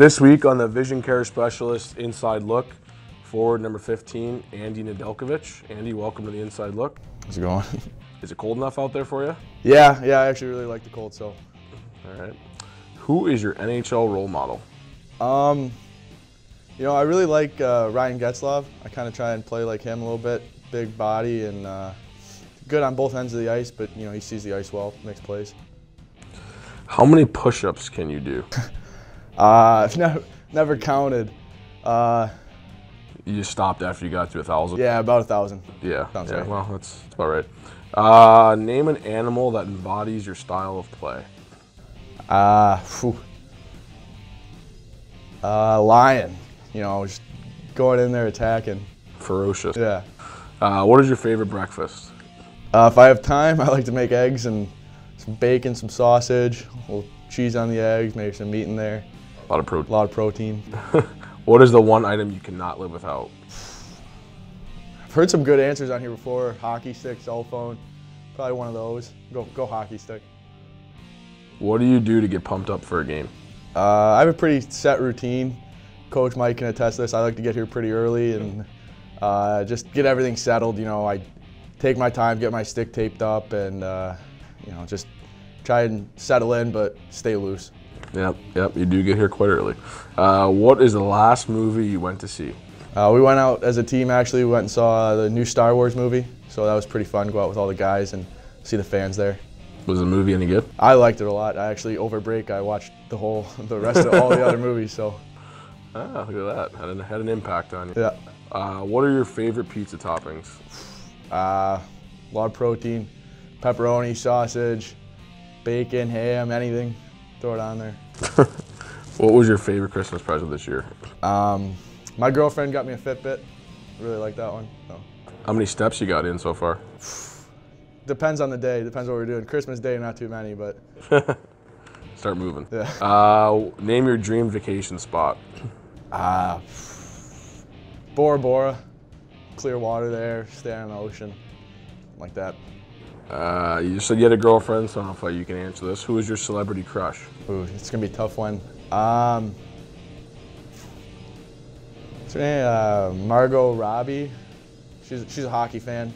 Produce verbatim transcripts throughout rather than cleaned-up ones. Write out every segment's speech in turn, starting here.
This week on the Vision Care Specialist Inside Look, forward number fifteen, Andy Nedeljkovic. Andy, welcome to the Inside Look. How's it going? Is it cold enough out there for you? Yeah, yeah, I actually really like the cold, so. All right. Who is your N H L role model? Um, you know, I really like uh, Ryan Getzlaf. I kind of try and play like him a little bit. Big body and uh, good on both ends of the ice, but you know, he sees the ice well, makes plays. How many push-ups can you do? Uh, I've never, never counted. Uh, you just stopped after you got to a thousand? Yeah, about a thousand. Yeah, Sounds yeah right. well, that's, that's about right. Uh, name an animal that embodies your style of play. Uh, uh, lion, you know, just going in there attacking. Ferocious. Yeah. Uh, what is your favorite breakfast? Uh, if I have time, I like to make eggs and some bacon, some sausage, a little cheese on the eggs, maybe some meat in there. A lot of protein. A lot of protein. What is the one item you cannot live without? I've heard some good answers on here before. Hockey stick, cell phone, probably one of those. Go, go hockey stick. What do you do to get pumped up for a game? Uh, I have a pretty set routine. Coach Mike can attest to this. I like to get here pretty early and uh, just get everything settled. You know, I take my time, get my stick taped up, and uh, you know, just try and settle in, but stay loose. Yep, yep, you do get here quite early. Uh, what is the last movie you went to see? Uh, we went out as a team, actually. We went and saw the new Star Wars movie, so that was pretty fun. Go out with all the guys and see the fans there. Was the movie any good? I liked it a lot. I actually, over break, I watched the whole, the rest of all the other movies, so. Ah, look at that. Had an, had an impact on you. Yeah. Uh, what are your favorite pizza toppings? Uh, a lot of protein, pepperoni, sausage, bacon, ham, anything. Throw it on there. What was your favorite Christmas present this year? Um, my girlfriend got me a Fitbit. Really like that one. So. How many steps you got in so far? Depends on the day. Depends what we're doing. Christmas Day, not too many, but. Start moving. Yeah. Uh, name your dream vacation spot. Uh, Bora Bora. Clear water there. Stay on the ocean. Like that. Uh, you said you had a girlfriend, so I don't know if uh, you can answer this. Who is your celebrity crush? Ooh, it's gonna be a tough one. Um, what's her name? Uh, Margot Robbie. She's she's a hockey fan.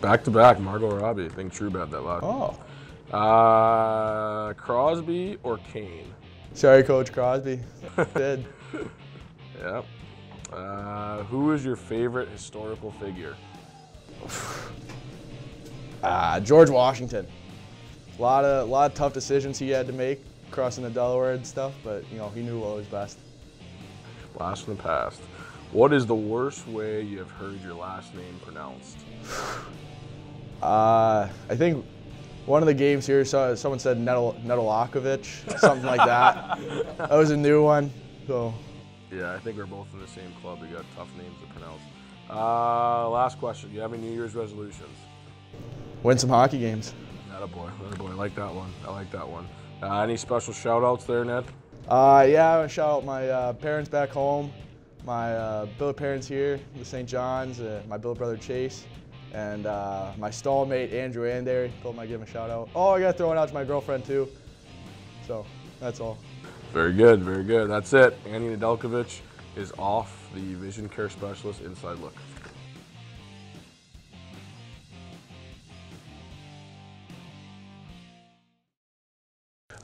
Back to back, Margot Robbie. I think True bad that loud. Oh. Uh, Crosby or Kane? Sorry, Coach Crosby. Dead. Yep. Uh, who is your favorite historical figure? Uh, George Washington. A lot of, lot of tough decisions he had to make, crossing the Delaware and stuff, but you know, he knew what was best. Blast from the past. What is the worst way you have heard your last name pronounced? Uh, I think one of the games here, so, someone said Nedel, Nedeljkovic, something like that. That was a new one, so. Yeah, I think we're both in the same club. We got tough names to pronounce. Uh, last question, do you have any New Year's resolutions? Win some hockey games. Atta boy, atta boy. I like that one. I like that one. Uh, any special shout-outs there, Ned? Uh, yeah, I want to shout out my uh, parents back home, my uh, billet parents here, the Saint Johns, uh, my billet brother Chase, and uh, my stallmate Andrew Anderry. Told him I'd give him a shout-out. Oh, I got to throw it out to my girlfriend, too. So, that's all. Very good, very good. That's it. Andy Nedeljkovic is off the Vision Care Specialist Inside Look.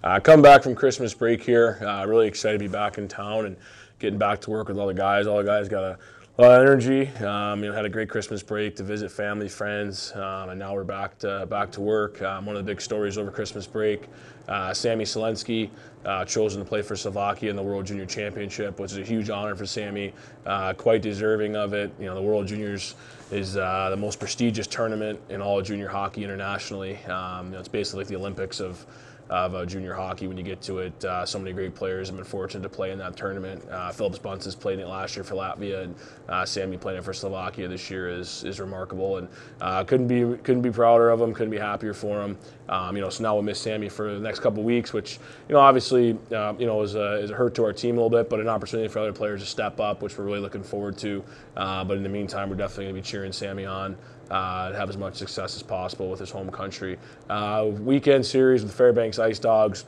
Uh, come back from Christmas break here. Uh, really excited to be back in town and getting back to work with all the guys. All the guys got a lot of energy. Um, you know, had a great Christmas break to visit family, friends, um, and now we're back to back to work. Um, one of the big stories over Christmas break: uh, Sammy Selensky uh, chosen to play for Slovakia in the World Junior Championship, which is a huge honor for Sammy. Uh, quite deserving of it. You know, the World Juniors is uh, the most prestigious tournament in all of junior hockey internationally. Um, you know, it's basically like the Olympics of of uh, junior hockey when you get to it. Uh, so many great players have been fortunate to play in that tournament. Uh, Phillips Bunce has played in it last year for Latvia, and uh, Sammy playing it for Slovakia this year is is remarkable, and uh, couldn't be couldn't be prouder of him, couldn't be happier for him. Um, you know, so now we'll miss Sammy for the next couple of weeks, which, you know, obviously, uh, you know, is a, is a hurt to our team a little bit, but an opportunity for other players to step up, which we're really looking forward to. Uh, but in the meantime, we're definitely going to be cheering Sammy on. Uh, have as much success as possible with his home country. Uh, weekend series with Fairbanks Ice Dogs.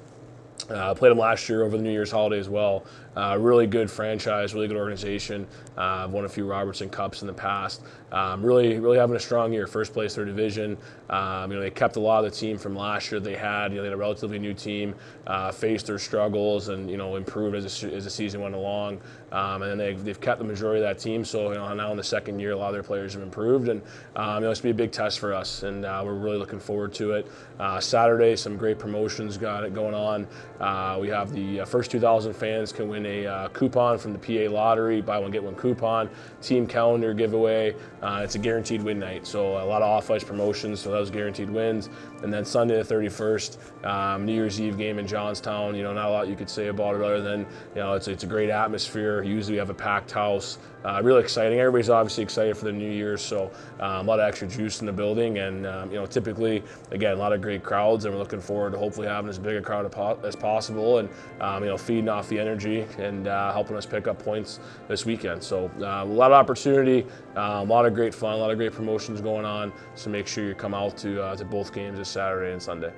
Uh, played them last year over the New Year's holiday as well. Uh, really good franchise, really good organization. Uh, won a few Robertson Cups in the past. Um, really, really having a strong year. First place their division. Um, you know, they kept a lot of the team from last year. They had, you know, they had a relatively new team. Uh, faced their struggles and, you know, improved as a, as the season went along. Um, and then they've, they've kept the majority of that team. So, you know, now in the second year, a lot of their players have improved. And um, you know, it's gonna be a big test for us. And uh, we're really looking forward to it. Uh, Saturday, some great promotions got it going on. Uh, we have the first two thousand fans can win a uh, coupon from the P A Lottery, buy one get one coupon, team calendar giveaway. Uh, it's a guaranteed win night, so a lot of off-ice promotions, so that was guaranteed wins. And then Sunday the thirty-first, um, New Year's Eve game in Johnstown. You know, not a lot you could say about it other than, you know, it's, it's a great atmosphere. Usually we have a packed house. Uh, really exciting. Everybody's obviously excited for the New Year, so um, a lot of extra juice in the building. And um, you know, typically, again, a lot of great crowds, and we're looking forward to hopefully having as big a crowd as possible, and um, you know, feeding off the energy and uh, helping us pick up points this weekend. So uh, a lot of opportunity, uh, a lot of great fun, a lot of great promotions going on. So make sure you come out to uh, to both games this Saturday and Sunday.